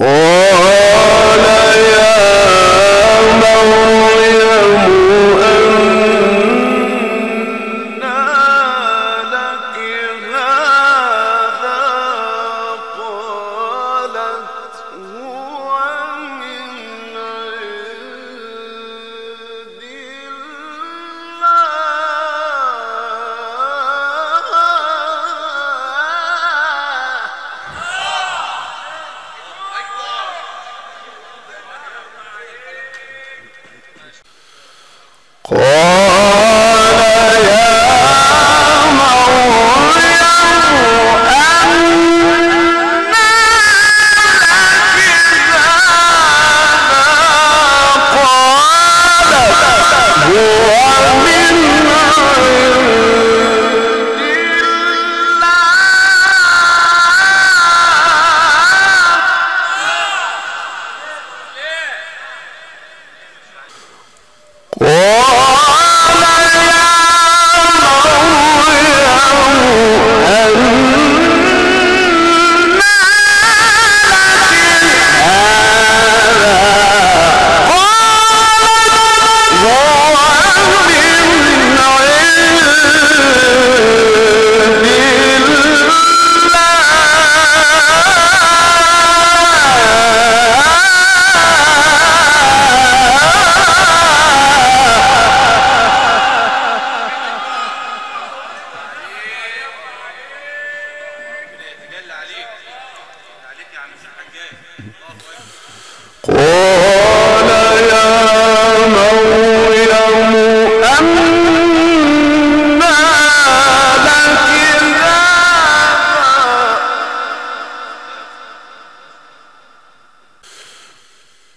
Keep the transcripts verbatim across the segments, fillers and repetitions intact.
قال يا مريم أنى لك هذا؟ قالت هو من عند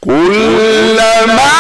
الله كلما